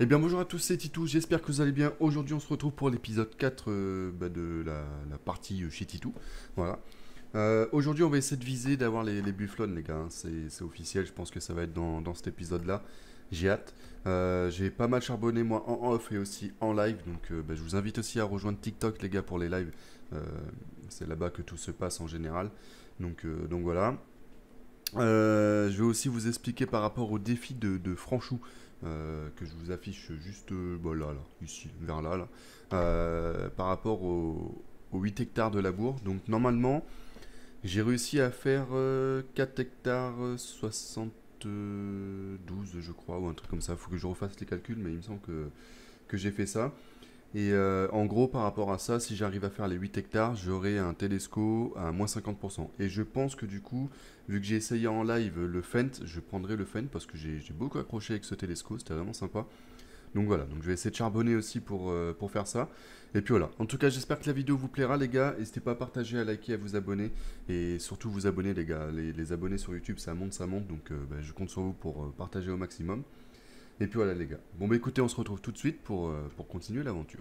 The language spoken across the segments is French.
Eh bien bonjour à tous, c'est Tytoo, j'espère que vous allez bien. Aujourd'hui on se retrouve pour l'épisode 4 de la partie chez Tytoo. Voilà. Aujourd'hui on va essayer de viser d'avoir les bufflons les gars, hein. C'est officiel, je pense que ça va être dans cet épisode là. J'ai hâte. J'ai pas mal charbonné moi en off et aussi en live. Donc je vous invite aussi à rejoindre TikTok les gars pour les lives. C'est là-bas que tout se passe en général. Donc voilà. Je vais aussi vous expliquer par rapport au défi de Franchou que je vous affiche juste là, ici, vers là. Par rapport aux 8 hectares de labour. Donc normalement, j'ai réussi à faire 4 hectares 72 je crois, ou un truc comme ça. Il faut que je refasse les calculs, mais il me semble que j'ai fait ça. Et en gros, par rapport à ça, si j'arrive à faire les 8 hectares, j'aurai un télescope à moins 50%. Et je pense que du coup, vu que j'ai essayé en live le Fendt, je prendrai le Fendt parce que j'ai beaucoup accroché avec ce télescope, c'était vraiment sympa. Donc voilà, donc je vais essayer de charbonner aussi pour faire ça. Et puis voilà, en tout cas j'espère que la vidéo vous plaira les gars. N'hésitez pas à partager, à liker, à vous abonner. Et surtout vous abonner les gars, les abonnés sur YouTube ça monte. Donc je compte sur vous pour partager au maximum. Et puis voilà les gars. Bon bah écoutez, on se retrouve tout de suite pour continuer l'aventure.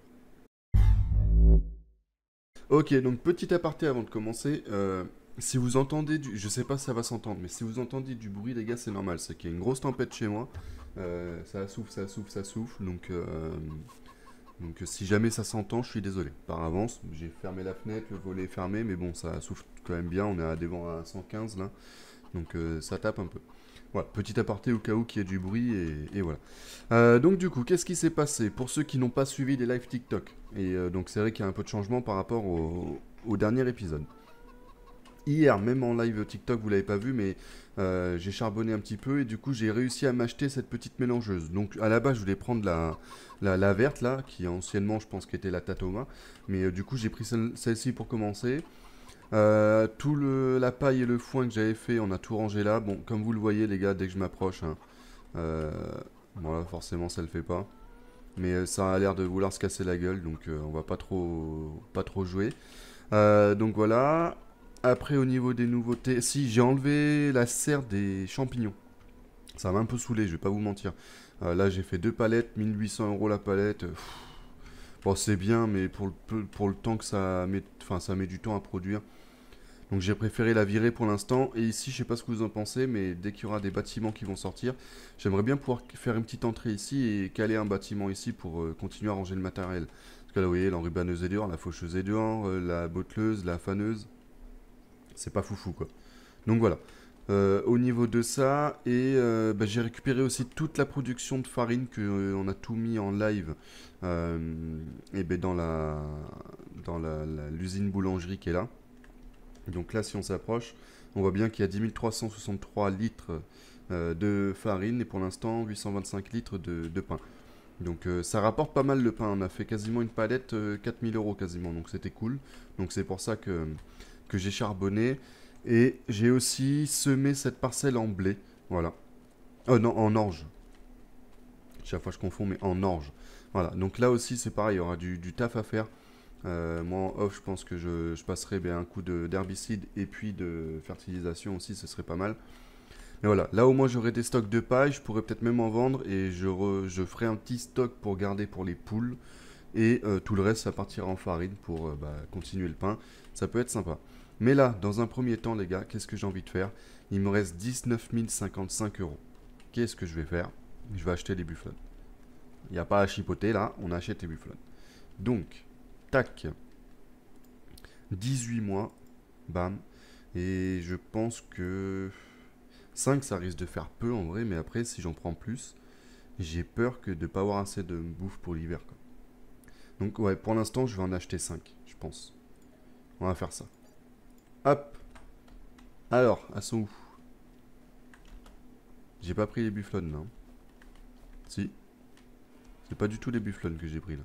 Ok, donc petit aparté avant de commencer. Si vous entendez du... Je sais pas si ça va s'entendre, mais si vous entendez du bruit les gars, c'est normal. C'est qu'il y a une grosse tempête chez moi. Ça souffle, ça souffle, ça souffle. Donc si jamais ça s'entend, je suis désolé. Par avance, j'ai fermé la fenêtre, le volet est fermé. Mais bon, ça souffle quand même bien. On est à des vents à 115 là. Donc ça tape un peu. Voilà, petit aparté au cas où qu'il y ait du bruit et voilà. Donc du coup, qu'est-ce qui s'est passé? Pour ceux qui n'ont pas suivi les lives TikTok. Et donc c'est vrai qu'il y a un peu de changement par rapport au dernier épisode. Hier, même en live TikTok, vous l'avez pas vu, mais j'ai charbonné un petit peu et du coup j'ai réussi à m'acheter cette petite mélangeuse. Donc à la base je voulais prendre la verte là, qui anciennement je pense qu'était la Tatoma. Mais du coup j'ai pris celle-ci pour commencer. Tout la paille et le foin que j'avais fait, on a tout rangé là. Bon, comme vous le voyez les gars, dès que je m'approche, hein, voilà, forcément ça le fait pas. Mais ça a l'air de vouloir se casser la gueule, donc on va pas trop jouer. Donc voilà. Après au niveau des nouveautés, si j'ai enlevé la serre des champignons. Ça m'a un peu saoulé, je vais pas vous mentir. Là j'ai fait deux palettes, 1800 € la palette. Bon c'est bien, mais pour le temps que ça met du temps à produire. Donc j'ai préféré la virer pour l'instant. Et ici je sais pas ce que vous en pensez, mais dès qu'il y aura des bâtiments qui vont sortir, j'aimerais bien pouvoir faire une petite entrée ici et caler un bâtiment ici pour continuer à ranger le matériel. Parce que là vous voyez l'enrubaneuse est dehors, la faucheuse est dehors, la botteleuse, la faneuse. C'est pas foufou quoi. Donc voilà. Au niveau de ça, et j'ai récupéré aussi toute la production de farine qu'on a tout mis en live et dans l'usine boulangerie qui est là. Donc là si on s'approche, on voit bien qu'il y a 10 363 litres de farine et pour l'instant 825 litres de pain. Donc ça rapporte pas mal le pain, on a fait quasiment une palette 4000 € quasiment, donc c'était cool. Donc c'est pour ça que j'ai charbonné et j'ai aussi semé cette parcelle en blé, voilà. Non, en orge. Chaque fois je confonds, mais en orge. Voilà, donc là aussi c'est pareil, il y aura du taf à faire. Moi en off je pense que je passerai un coup d'herbicide et puis de fertilisation aussi, ce serait pas mal. Mais voilà, là au moins j'aurai des stocks de paille, je pourrais peut-être même en vendre et je ferai un petit stock pour garder pour les poules. Et tout le reste ça partira en farine pour continuer le pain, ça peut être sympa. Mais là, dans un premier temps les gars, qu'est-ce que j'ai envie de faire? Il me reste 19 055 €. Qu'est-ce que je vais faire? Je vais acheter des bufflons. Il n'y a pas à chipoter là, on achète les bufflons. Donc, tac, 18 mois, bam. Et je pense que 5 ça risque de faire peu en vrai, mais après si j'en prends plus, j'ai peur que de ne pas avoir assez de bouffe pour l'hiver quoi. Donc ouais, pour l'instant, je vais en acheter 5, je pense. On va faire ça. Hop. Alors, elles sont où? J'ai pas pris les bufflons, là. Si. C'est pas du tout les bufflons que j'ai pris, là.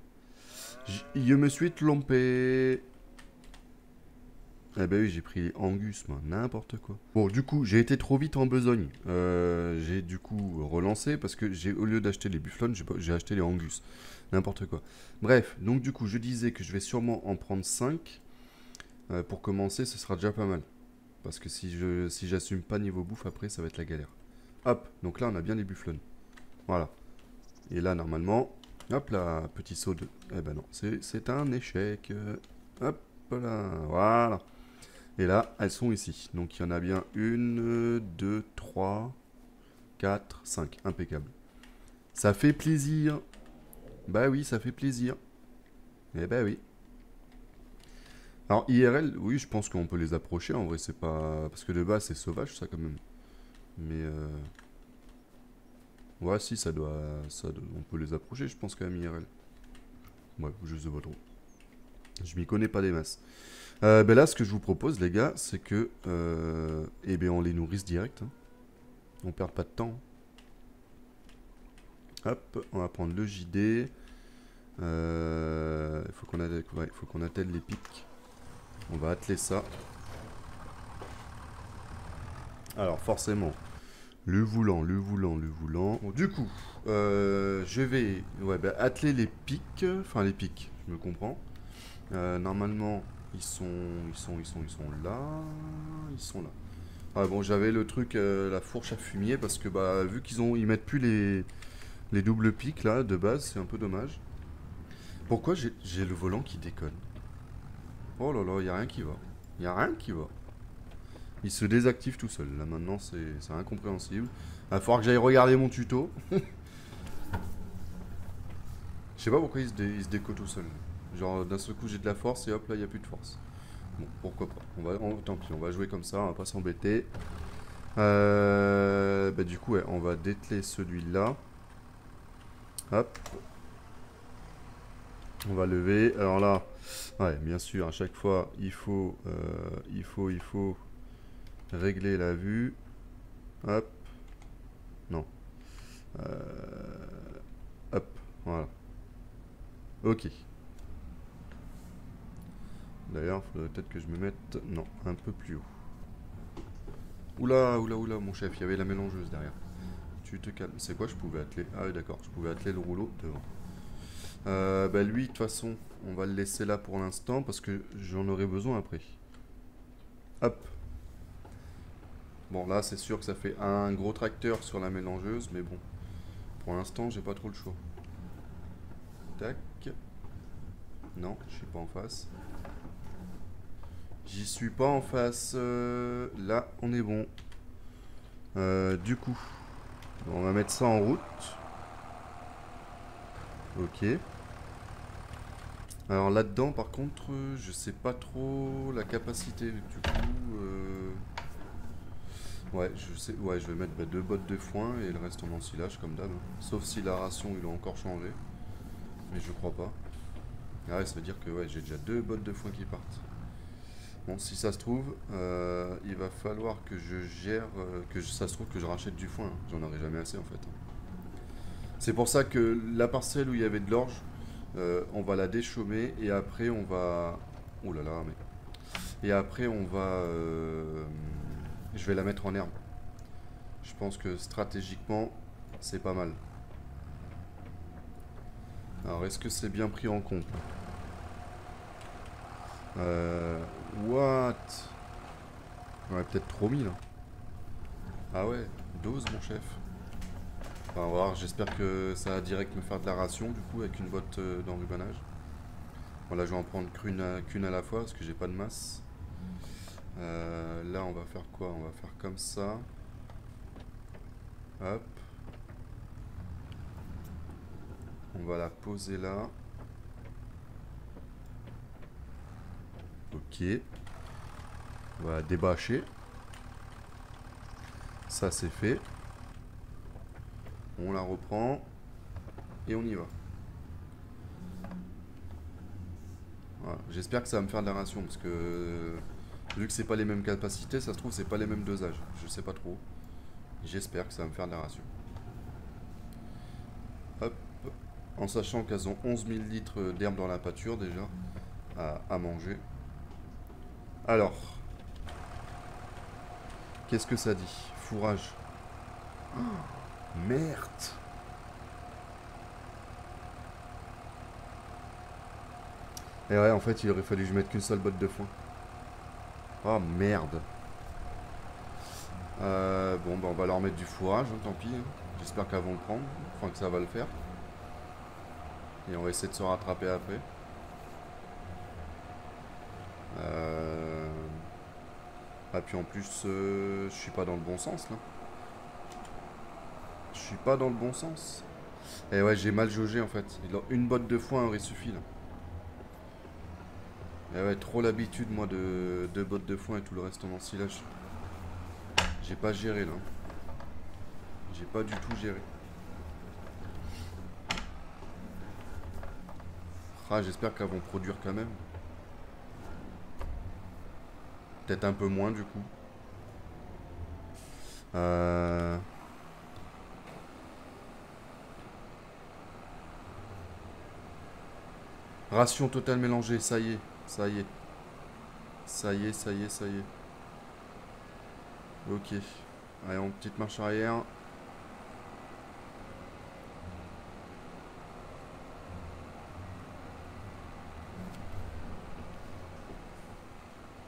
Je me suis trompé. Ah bah oui, j'ai pris Angus, moi, n'importe quoi. Bon, du coup, j'ai été trop vite en besogne. J'ai du coup relancé parce que au lieu d'acheter les bufflons, j'ai acheté les Angus. N'importe quoi. Bref, donc du coup, je disais que je vais sûrement en prendre 5. Pour commencer, ce sera déjà pas mal. Parce que si j'assume pas niveau bouffe, après, ça va être la galère. Hop, donc là, on a bien les bufflons. Voilà. Et là, normalement, hop là, petit saut de... Eh ben non, c'est un échec. Hop là, voilà. Et là, elles sont ici. Donc, il y en a bien une, deux, trois, quatre, cinq. Impeccable. Ça fait plaisir. Bah oui, ça fait plaisir. Eh ben oui. Alors, IRL, oui, je pense qu'on peut les approcher. En vrai, c'est pas... Parce que de base, c'est sauvage, ça, quand même. Mais... Ouais, si, ça doit... On peut les approcher, je pense, quand même, IRL. Ouais, je sais pas trop. Je m'y connais pas des masses. Ben là, ce que je vous propose, les gars, c'est que... Eh ben, on les nourrisse direct. Hein. On perd pas de temps. Hop, on va prendre le JD. Faut qu'on attelle... Ouais, faut qu'on attelle les pics. On va atteler ça. Alors forcément, le voulant. Bon, du coup, je vais atteler les pics. Enfin les pics, je me comprends. Normalement, ils sont là. Ils sont là. Ah bon, j'avais le truc, la fourche à fumier, parce que bah vu qu'ils mettent plus les doubles pics là de base, c'est un peu dommage. Pourquoi j'ai le volant qui déconne? Oh là là, il n'y a rien qui va. Il n'y a rien qui va. Il se désactive tout seul. Là maintenant, c'est incompréhensible. Il va falloir que j'aille regarder mon tuto. Je sais pas pourquoi il se déco tout seul. Genre d'un seul coup, j'ai de la force et hop là, il n'y a plus de force. Bon, pourquoi pas. Tant pis, on va jouer comme ça, on va pas s'embêter. Bah, du coup, ouais, on va dételer celui-là. Hop. On va lever. Alors là, ouais, bien sûr, à chaque fois, il faut régler la vue. Hop. Non. Hop. Voilà. Ok. D'ailleurs, il faudrait peut-être que je me mette... Non, un peu plus haut. Oula, oula, oula, mon chef, il y avait la mélangeuse derrière. Tu te calmes. C'est quoi, je pouvais atteler? Ah oui, d'accord, je pouvais atteler le rouleau devant. Bah lui, de toute façon, on va le laisser là pour l'instant parce que j'en aurai besoin après. Hop. Bon, là, c'est sûr que ça fait un gros tracteur sur la mélangeuse, mais bon, pour l'instant, j'ai pas trop le choix. Tac. Non, je suis pas en face. J'y suis pas en face. Là, on est bon. Du coup, on va mettre ça en route. Ok. Alors là-dedans, par contre, je sais pas trop la capacité. Du coup, ouais, je sais. Ouais, je vais mettre bah, 2 bottes de foin et le reste en ensilage comme d'hab. Sauf si la ration il a encore changé, mais je crois pas. Ah ouais, ça veut dire que ouais, j'ai déjà 2 bottes de foin qui partent. Bon, si ça se trouve, il va falloir que je gère, ça se trouve que je rachète du foin. Hein. J'en aurai jamais assez en fait. C'est pour ça que la parcelle où il y avait de l'orge, on va la déchaumer et après on va... Ouh là là, mais... Et après on va... Je vais la mettre en herbe. Je pense que stratégiquement, c'est pas mal. Alors, est-ce que c'est bien pris en compte? What? On a peut-être trop mis là. Ah ouais, dose mon chef. Enfin, on va voir, j'espère que ça va direct me faire de la ration, du coup, avec une botte d'enrubanage. Voilà, je vais en prendre qu'une à la fois, parce que j'ai pas de masse. Là, on va faire quoi? On va faire comme ça. Hop. On va la poser là. Ok. On va la débâcher. Ça, c'est fait. On la reprend et on y va. Voilà. J'espère que ça va me faire de la ration parce que vu que c'est pas les mêmes capacités, ça se trouve c'est pas les mêmes dosages. Je sais pas trop. J'espère que ça va me faire de la ration. Hop. En sachant qu'elles ont 11 000 litres d'herbe dans la pâture déjà à manger. Alors, qu'est-ce que ça dit? Fourrage. Oh. Merde. Et ouais, en fait, il aurait fallu que je mette qu'une seule botte de foin. Oh merde. Bon, bah, on va leur mettre du fourrage, hein, tant pis. Hein. J'espère qu'elles vont le prendre. Enfin, que ça va le faire. Et on va essayer de se rattraper après. Ah, puis en plus, je suis pas dans le bon sens là. Je suis pas dans le bon sens. Et ouais, j'ai mal jaugé en fait. Une botte de foin aurait suffi là. Et ouais, trop l'habitude moi de bottes de foin et tout le reste en ensilage. J'ai pas géré là. J'ai pas du tout géré. Ah, j'espère qu'elles vont produire quand même. Peut-être un peu moins du coup. Ration totale mélangée, ça y est, ça y est. Ça y est, ça y est, ça y est. Ok. Allez, en petite marche arrière.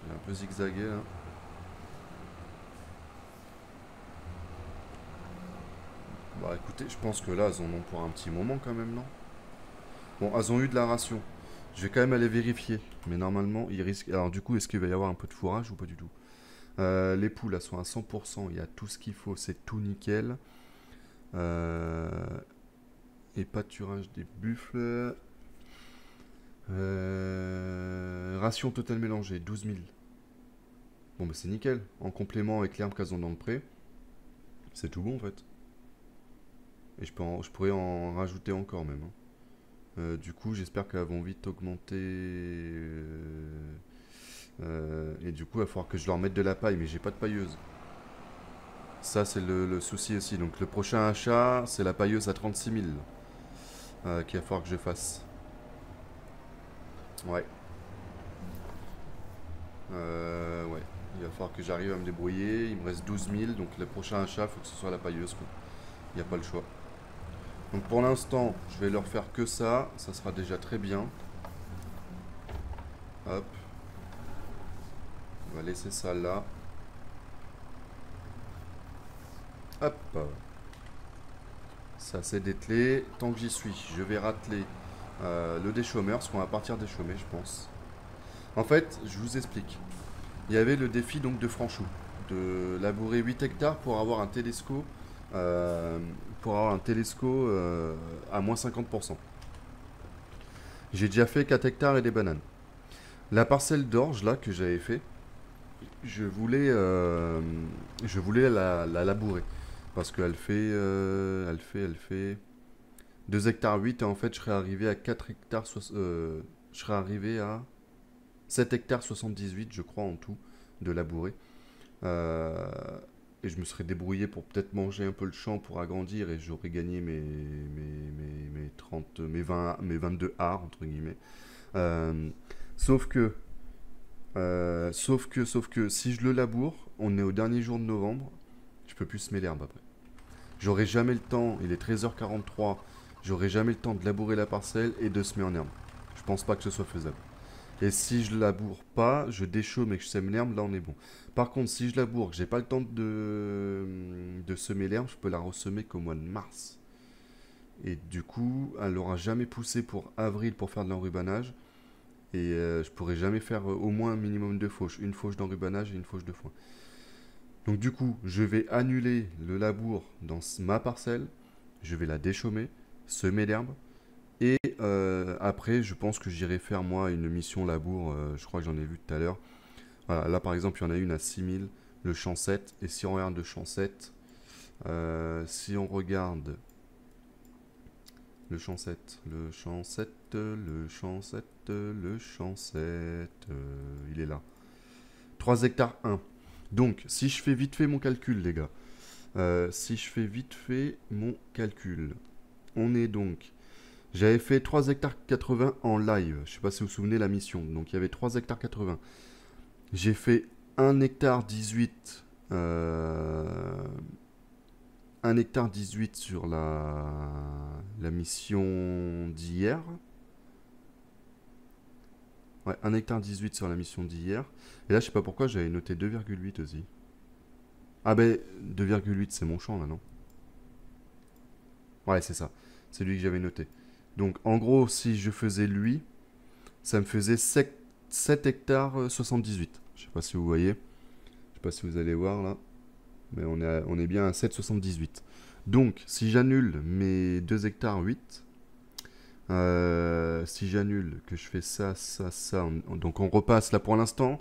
Un peu zigzaguer là. Bah écoutez, je pense que là elles en ont pour un petit moment quand même, non? Bon, elles ont eu de la ration. Je vais quand même aller vérifier. Mais normalement, ils risquent... Alors du coup, est-ce qu'il va y avoir un peu de fourrage ou pas du tout? Les poules, elles sont à 100%. Il y a tout ce qu'il faut, c'est tout nickel. Et pâturage des buffles. Ration totale mélangée, 12 000. Bon, bah c'est nickel. En complément avec l'herbe qu'elles ont dans le pré, c'est tout bon en fait. Et je pourrais en rajouter encore même. Hein. Du coup, j'espère qu'elles vont vite augmenter. Et du coup, il va falloir que je leur mette de la paille, mais j'ai pas de pailleuse. Ça, c'est le souci aussi. Donc, le prochain achat, c'est la pailleuse à 36 000 qu'il va falloir que je fasse. Ouais. Ouais, il va falloir que j'arrive à me débrouiller. Il me reste 12 000, donc le prochain achat, il faut que ce soit la pailleuse, quoi. Il n'y a pas le choix. Donc pour l'instant, je vais leur faire que ça. Ça sera déjà très bien. Hop. On va laisser ça là. Hop. Ça, c'est dételé. Tant que j'y suis, je vais rateler le déchômeur, parce qu'on va partir déchômer, je pense. En fait, je vous explique. Il y avait le défi donc de Franchou, de labourer 8 hectares pour avoir un télescope à moins 50%. J'ai déjà fait 4 hectares et des bananes. La parcelle d'orge là que j'avais fait, je voulais la labourer parce qu'elle fait, elle fait 2 hectares 8 et en fait je serais arrivé à 4 hectares, je serais arrivé à 7 hectares 78 je crois en tout de labourer, et je me serais débrouillé pour peut-être manger un peu le champ pour agrandir et j'aurais gagné mes 22 arts entre guillemets, sauf que si je le laboure, on est au dernier jour de novembre, je peux plus semer l'herbe après, j'aurai jamais le temps, il est 13h43, j'aurai jamais le temps de labourer la parcelle et de semer en herbe, je pense pas que ce soit faisable. Et si je laboure pas, je déchaume et que je sème l'herbe, là on est bon. Par contre, si je laboure, que j'ai pas le temps de semer l'herbe, je peux la ressemer qu'au mois de mars. Et du coup, elle n'aura jamais poussé pour avril pour faire de l'enrubanage. Et je pourrai jamais faire au moins un minimum de fauches. Une fauche d'enrubanage et une fauche de foin. Donc du coup, je vais annuler le labour dans ma parcelle. Je vais la déchaumer, semer l'herbe. Et après, je pense que j'irai faire moi une mission labour, je crois que j'en ai vu tout à l'heure. Voilà, là par exemple, il y en a une à 6000, le champ 7. Et si on regarde le champ 7, il est là. 3 hectares 1. Donc, si je fais vite fait mon calcul, les gars. On est donc... J'avais fait 3 hectares 80 en live. Je ne sais pas si vous vous souvenez la mission. Donc il y avait 3 hectares 80. J'ai fait 1 hectare 18. 1 hectare 18 sur la mission d'hier. Ouais, 1 hectare 18 sur la mission d'hier. Et là, je ne sais pas pourquoi, j'avais noté 2,8 aussi. Ah ben, 2,8 c'est mon champ là, non? Ouais, c'est ça. C'est lui que j'avais noté. Donc en gros, si je faisais lui, ça me faisait 7 hectares 78. Je sais pas si vous voyez. Je sais pas si vous allez voir là. Mais on est bien à 7,78. Donc si j'annule mes 2 hectares 8, si j'annule que je fais ça, ça, ça, donc on repasse là pour l'instant.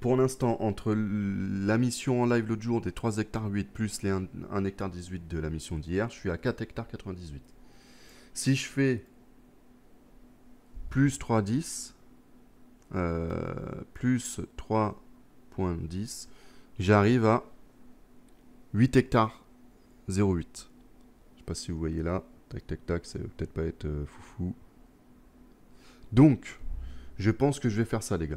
Pour l'instant, entre la mission en live l'autre jour des 3 hectares 8 plus les 1 hectare 18 de la mission d'hier, je suis à 4 hectares 98. Si je fais plus 3,10, plus 3,10, j'arrive à 8 hectares 08. Je sais pas si vous voyez là. Tac, tac, tac, ça va peut-être pas être foufou. Donc, je pense que je vais faire ça, les gars.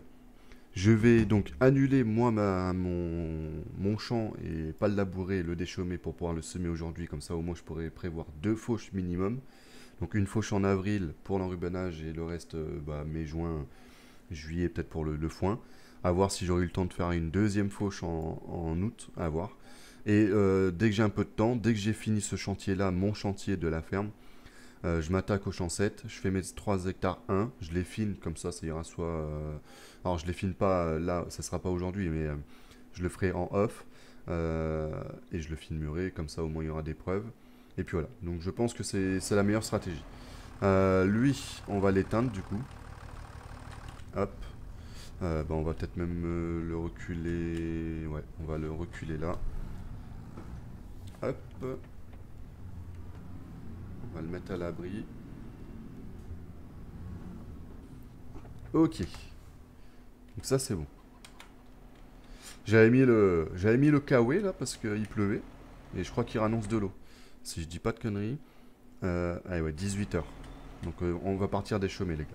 Je vais donc annuler, moi, mon champ et pas le labourer, le déchaumer pour pouvoir le semer aujourd'hui. Comme ça, au moins, je pourrais prévoir 2 fauches minimum. Donc, une fauche en avril pour l'enrubannage et le reste, bah, mai, juin, juillet, peut-être pour le foin. À voir si j'aurai eu le temps de faire une deuxième fauche en août, à voir. Et dès que j'ai un peu de temps, dès que j'ai fini ce chantier-là, mon chantier de la ferme, je m'attaque aux chancettes, je fais mes 3 hectares 1, je les fine, comme ça, ça ira soit... alors, je les fine pas, là, ça sera pas aujourd'hui, mais je le ferai en off, et je le filmerai, comme ça, au moins, il y aura des preuves. Et puis voilà, donc je pense que c'est la meilleure stratégie. Lui, on va l'éteindre, du coup. Hop. Bah on va peut-être même le reculer. Ouais, on va le reculer là. Hop. On va le mettre à l'abri. Ok. Donc ça c'est bon. J'avais mis le kawé là parce qu'il pleuvait. Et je crois qu'il annonce de l'eau. Si je dis pas de conneries. Allez ouais, 18 h. Donc on va partir déchaumer les gars.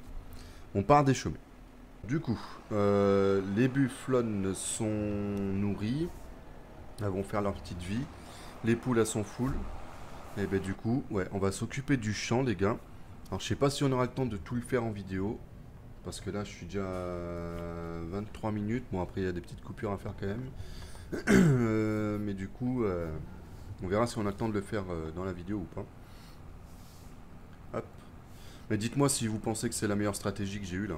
On part déchaumer. Du coup, les bufflons sont nourris, elles vont faire leur petite vie, les poules elles sont full, et ben du coup, ouais, on va s'occuper du champ les gars. Alors je sais pas si on aura le temps de tout le faire en vidéo, parce que là je suis déjà à 23 minutes, bon après il y a des petites coupures à faire quand même, mais du coup, on verra si on a le temps de le faire dans la vidéo ou pas. Hop. Mais dites-moi si vous pensez que c'est la meilleure stratégie que j'ai eue là.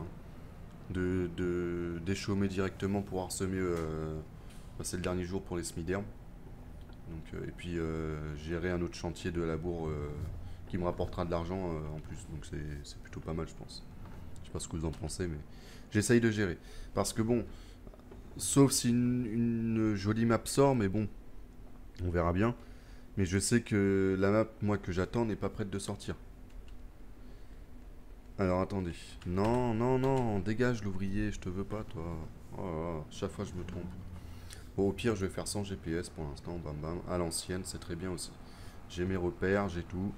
De déchaumer directement pour pouvoir semer, c'est le dernier jour pour les semi-d'herbe. Et puis gérer un autre chantier de labour qui me rapportera de l'argent en plus. Donc c'est plutôt pas mal je pense. Je sais pas ce que vous en pensez mais j'essaye de gérer. Parce que bon, sauf si une jolie map sort mais bon, on verra bien. Mais je sais que la map moi que j'attends n'est pas prête de sortir. Alors attendez, non, non, non, dégage l'ouvrier, je te veux pas toi, oh, chaque fois je me trompe. Bon, au pire je vais faire sans GPS pour l'instant, bam bam, à l'ancienne c'est très bien aussi. J'ai mes repères, j'ai tout,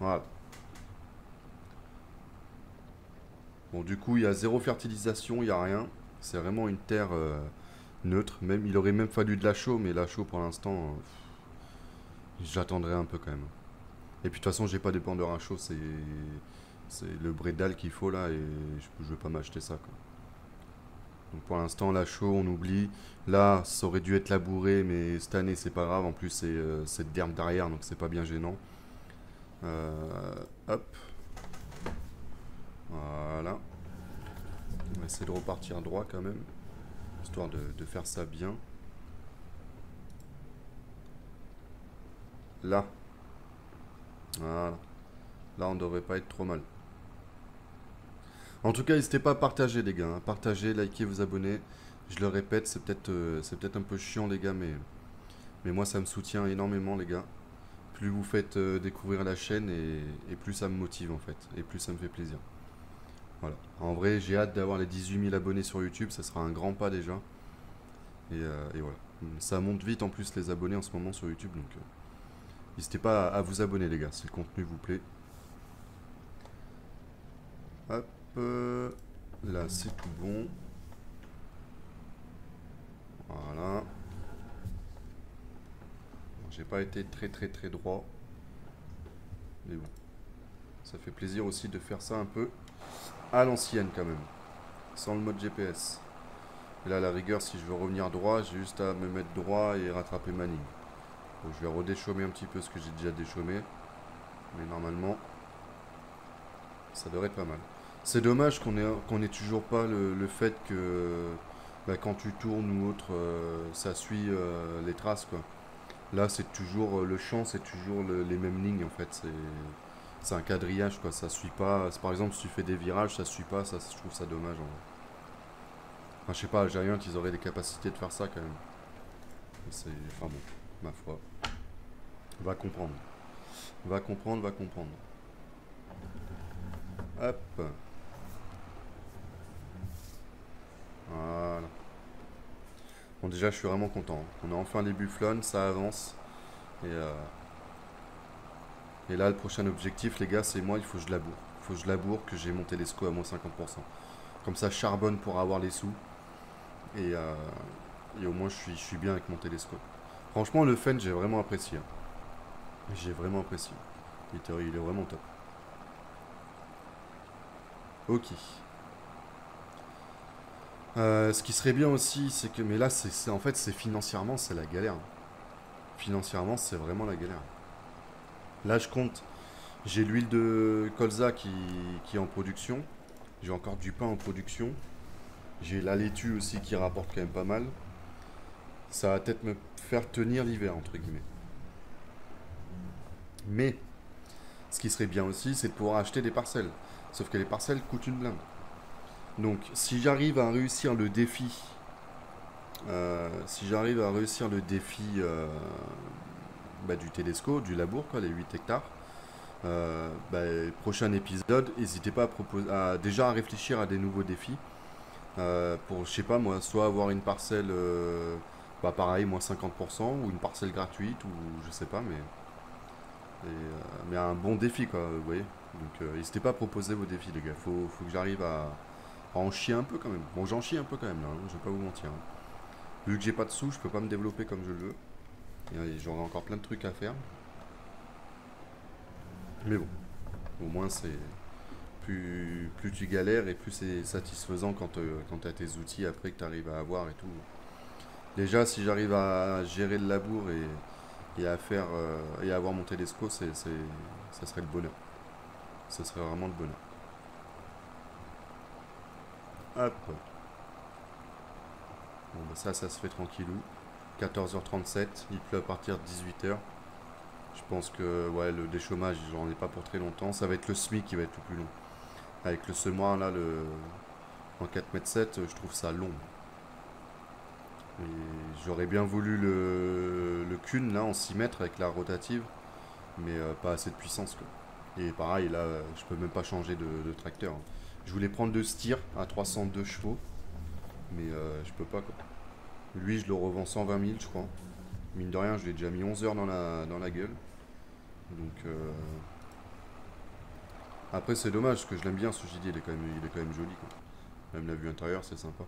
voilà. Bon du coup il y a 0 fertilisation, il n'y a rien, c'est vraiment une terre neutre, même, il aurait même fallu de la chaux, mais la chaux pour l'instant, j'attendrai un peu quand même. Et puis de toute façon j'ai pas des pendeurs à chaux, c'est... C'est le Bredal qu'il faut là et je veux pas m'acheter ça quoi. Donc pour l'instant la chaux on oublie. Là ça aurait dû être labouré mais cette année c'est pas grave. En plus c'est cette derme derrière donc c'est pas bien gênant. Hop. Voilà. On va essayer de repartir droit quand même. Histoire de faire ça bien. Là. Voilà. Là, on ne devrait pas être trop mal. En tout cas, n'hésitez pas à partager, les gars. Partagez, likez, vous abonnez. Je le répète, c'est peut-être un peu chiant, les gars, mais moi, ça me soutient énormément, les gars. Plus vous faites découvrir la chaîne, et plus ça me motive, en fait. Et plus ça me fait plaisir. Voilà. En vrai, j'ai hâte d'avoir les 18 000 abonnés sur YouTube. Ça sera un grand pas, déjà. Et voilà. Ça monte vite, en plus, les abonnés en ce moment sur YouTube. Donc, n'hésitez pas à vous abonner, les gars, si le contenu vous plaît. Hop, là c'est tout bon. Voilà. J'ai pas été très droit. Mais bon. Ça fait plaisir aussi de faire ça un peu à l'ancienne quand même. Sans le mode GPS. Et là à la rigueur si je veux revenir droit, j'ai juste à me mettre droit et rattraper ma ligne. Donc, je vais redéchaumer un petit peu ce que j'ai déjà déchaumé. Mais normalement, ça devrait être pas mal. C'est dommage qu'on ait toujours pas le fait que bah, quand tu tournes ou autre, ça suit les traces, quoi. Là, c'est toujours le champ, c'est toujours les mêmes lignes, en fait. C'est un quadrillage, quoi. Ça suit pas. Par exemple, si tu fais des virages, ça suit pas. Ça, je trouve ça dommage, en vrai. Enfin, je sais pas, Giant, ils auraient des capacités de faire ça quand même. C'est... Enfin bon, ma foi. Va comprendre. Va comprendre, va comprendre. Hop. Voilà. Bon, déjà, je suis vraiment content. On a enfin des bufflons, ça avance. Et là, le prochain objectif, les gars, c'est moi, il faut que je laboure. Il faut que je laboure, que j'ai mon télesco à moins 50%. Comme ça, je charbonne pour avoir les sous. Et au moins, je suis bien avec mon télescope. Franchement, le Fendt, j'ai vraiment apprécié. J'ai vraiment apprécié. Il est vraiment top. Ok. Ce qui serait bien aussi, c'est que... Mais là, en fait, c'est financièrement, c'est la galère. Financièrement, c'est vraiment la galère. Là, je compte. J'ai l'huile de colza qui est en production. J'ai encore du pain en production. J'ai la laitue aussi qui rapporte quand même pas mal. Ça va peut-être me faire tenir l'hiver, entre guillemets. Mais, ce qui serait bien aussi, c'est de pouvoir acheter des parcelles. Sauf que les parcelles coûtent une blinde. Donc, si j'arrive à réussir le défi... bah, du télescope, du labour, quoi, les 8 hectares... bah, prochain épisode, n'hésitez pas à réfléchir à des nouveaux défis pour, je sais pas moi, soit avoir une parcelle bah, pareil, moins 50% ou une parcelle gratuite ou je sais pas, mais un bon défi, quoi, vous voyez. Donc n'hésitez pas à proposer vos défis, les gars. Faut que j'arrive à en chier un peu quand même. Bon, j'en chie un peu quand même là, hein, je vais pas vous mentir, hein. Vu que j'ai pas de sous, je peux pas me développer comme je le veux et j'aurai encore plein de trucs à faire. Mais bon, au moins c'est plus tu galères et plus c'est satisfaisant quand tu as tes outils après que tu arrives à avoir et tout. Déjà, si j'arrive à gérer le labour et à avoir mon télescope, ça serait le bonheur. Ça serait vraiment le bonheur. Hop. Bon, ben ça se fait tranquillou. 14h37, il pleut à partir de 18h. Je pense que ouais, le déchômage, j'en ai pas pour très longtemps. Ça va être le SMIC qui va être le plus long. Avec le semoir, là, en 4,7 m, je trouve ça long. J'aurais bien voulu le cune, là, en 6 mètres avec la rotative. Mais pas assez de puissance, quoi. Et pareil, là, je peux même pas changer de tracteur, hein. Je voulais prendre le steer à 302 chevaux. Mais je peux pas, quoi. Lui, je le revends 120 000, je crois. Mine de rien, je l'ai déjà mis 11 heures dans la gueule. Donc après, c'est dommage, parce que je l'aime bien, ce JD, il est quand même joli, quoi. Même la vue intérieure, c'est sympa.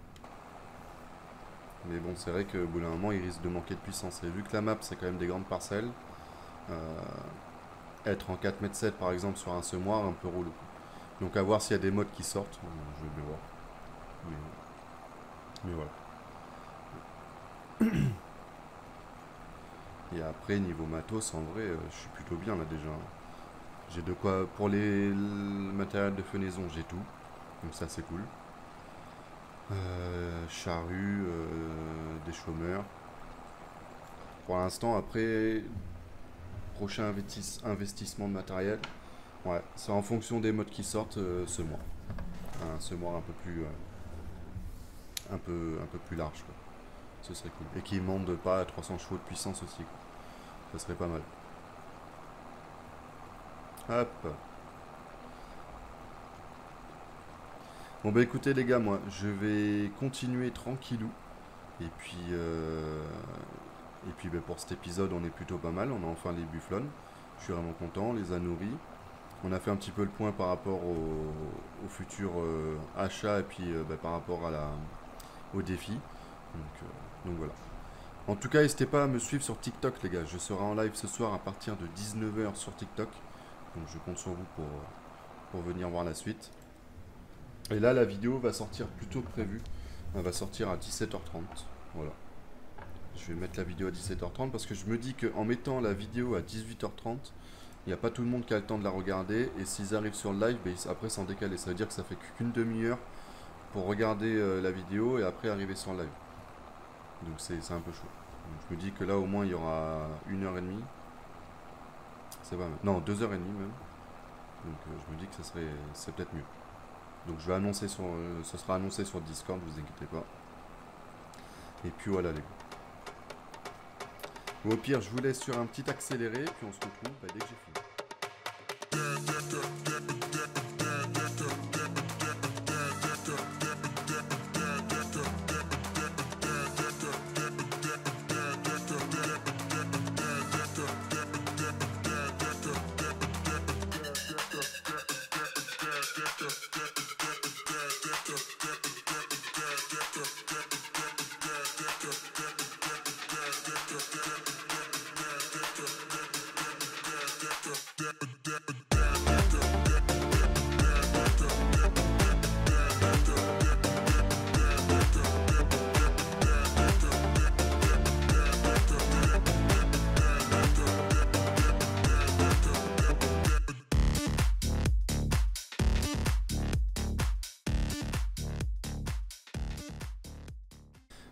Mais bon, c'est vrai qu'au bout d'un moment, il risque de manquer de puissance. Et vu que la map, c'est quand même des grandes parcelles, être en 4,7 m, par exemple, sur un semoir, un peu relou. Donc à voir s'il y a des modes qui sortent. Je vais bien voir. Mais voilà. Et après, niveau matos, en vrai, je suis plutôt bien là déjà. J'ai de quoi... Pour les matériels de fenaison, j'ai tout. Donc ça, c'est cool. Charrues, des chômeurs. Pour l'instant, après, prochain investissement de matériel. Ouais, c'est en fonction des modes qui sortent ce mois. Un semoir un peu plus large, quoi. Ce serait cool. Et qu'il ne monte pas à 300 chevaux de puissance aussi, quoi. Ça serait pas mal. Hop. Bon bah écoutez les gars, moi je vais continuer tranquillou. Et puis bah, pour cet épisode on est plutôt pas mal. On a enfin les bufflons. Je suis vraiment content, les a nourris. On a fait un petit peu le point par rapport au futur achat. Et puis bah, par rapport au défi. Donc voilà. En tout cas, n'hésitez pas à me suivre sur TikTok, les gars. Je serai en live ce soir à partir de 19 h sur TikTok. Donc je compte sur vous pour venir voir la suite. Et là, la vidéo va sortir plus tôt que prévu. Elle va sortir à 17 h 30. Voilà. Je vais mettre la vidéo à 17 h 30 parce que je me dis qu'en mettant la vidéo à 18 h 30, Il n'y a pas tout le monde qui a le temps de la regarder. Et s'ils arrivent sur le live, ben, après c'est en décalé. Ça veut dire que ça fait qu'une demi-heure pour regarder la vidéo et après arriver sur le live. Donc c'est un peu chaud. Donc, je me dis que là au moins il y aura 1h30. C'est pas mal. Non, 2h30 même. Donc je me dis que ça serait, c'est peut-être mieux. Donc je vais annoncer sur, ce sera annoncé sur Discord, ne vous inquiétez pas. Et puis voilà les gars. Au pire, je vous laisse sur un petit accéléré, puis on se retrouve dès que j'ai fini.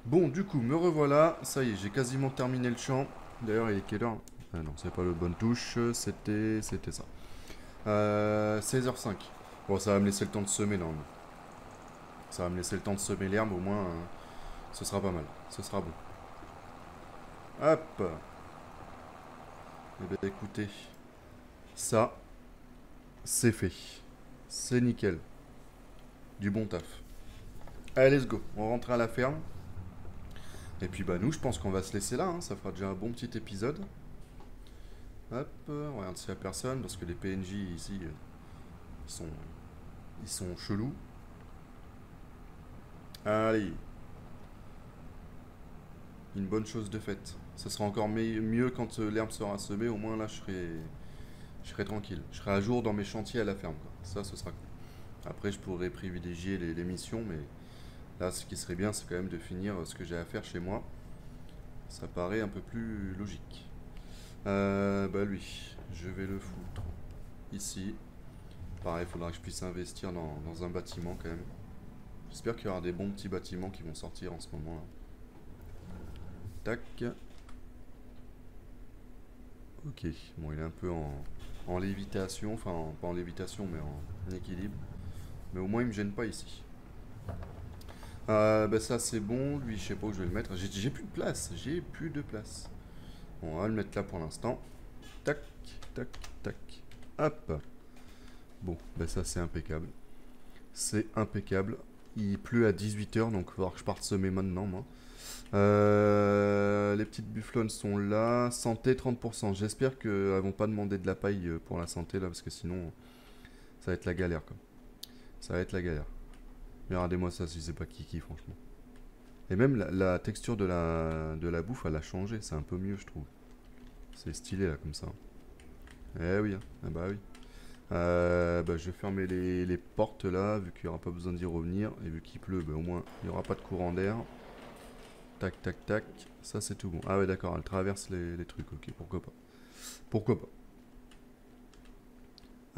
Bon, du coup, me revoilà. Ça y est, j'ai quasiment terminé le champ. D'ailleurs, il est quelle heure? Ah non, c'est pas la bonne touche. C'était ça. 16h05. Bon, ça va me laisser le temps de semer, non. Ça va me laisser le temps de semer l'herbe, au moins. Ce sera pas mal. Ce sera bon. Hop. Eh bien, écoutez. Ça, c'est fait. C'est nickel. Du bon taf. Allez, let's go. On rentre à la ferme. Et puis bah nous, je pense qu'on va se laisser là, hein. Ça fera déjà un bon petit épisode. Hop, regarde s'il n'y a personne, parce que les PNJ ici, ils sont chelous. Allez. Une bonne chose de faite. Ça sera encore mieux quand l'herbe sera semée, au moins là je serai tranquille. Je serai à jour dans mes chantiers à la ferme, quoi. Ça, ce sera cool. Après, je pourrais privilégier les missions, mais... Là, ce qui serait bien, c'est quand même de finir ce que j'ai à faire chez moi. Ça paraît un peu plus logique. Bah lui, je vais le foutre ici. Pareil, il faudra que je puisse investir dans un bâtiment quand même. J'espère qu'il y aura des bons petits bâtiments qui vont sortir en ce moment-là. Tac. Ok. Bon, il est un peu en lévitation. Enfin, pas en lévitation, mais en équilibre. Mais au moins, il ne me gêne pas ici. Bah ça c'est bon, lui je sais pas où je vais le mettre, j'ai plus de place, Bon, on va le mettre là pour l'instant, tac, tac, tac, hop, bon, bah ça c'est impeccable, il pleut à 18h donc il va falloir que je parte semer maintenant moi, les petites bufflonnes sont là, santé 30%, j'espère qu'elles vont pas demander de la paille pour la santé là parce que sinon ça va être la galère quoi, ça va être la galère. Mais regardez-moi ça, si c'est pas kiki, franchement. Et même la texture de la bouffe, elle a changé. C'est un peu mieux, je trouve. C'est stylé, là, comme ça. Eh oui, hein. Ah bah oui. Bah, je vais fermer les portes, là, vu qu'il n'y aura pas besoin d'y revenir. Et vu qu'il pleut, bah, au moins, il n'y aura pas de courant d'air. Tac, tac, tac. Ça, c'est tout bon. Ah ouais, d'accord, elle traverse les trucs. Ok, pourquoi pas. Pourquoi pas.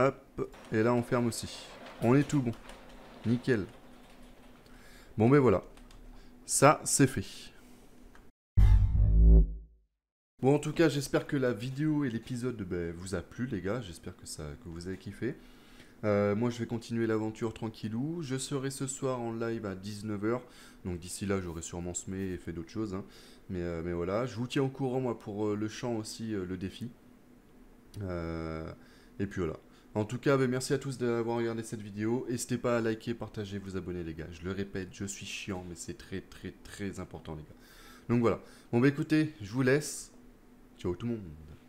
Hop. Et là, on ferme aussi. On est tout bon. Nickel. Bon ben voilà, ça c'est fait. Bon en tout cas j'espère que la vidéo et l'épisode ben, vous a plu les gars, j'espère que vous avez kiffé. Moi je vais continuer l'aventure tranquillou, je serai ce soir en live à 19h, donc d'ici là j'aurai sûrement semé et fait d'autres choses. Hein. Mais voilà, je vous tiens au courant moi pour le champ aussi, le défi. Et puis voilà. En tout cas, bah, merci à tous d'avoir regardé cette vidéo. N'hésitez pas à liker, partager, vous abonner les gars. Je le répète, je suis chiant, mais c'est très très très important les gars. Donc voilà. Bon bah écoutez, je vous laisse. Ciao tout le monde.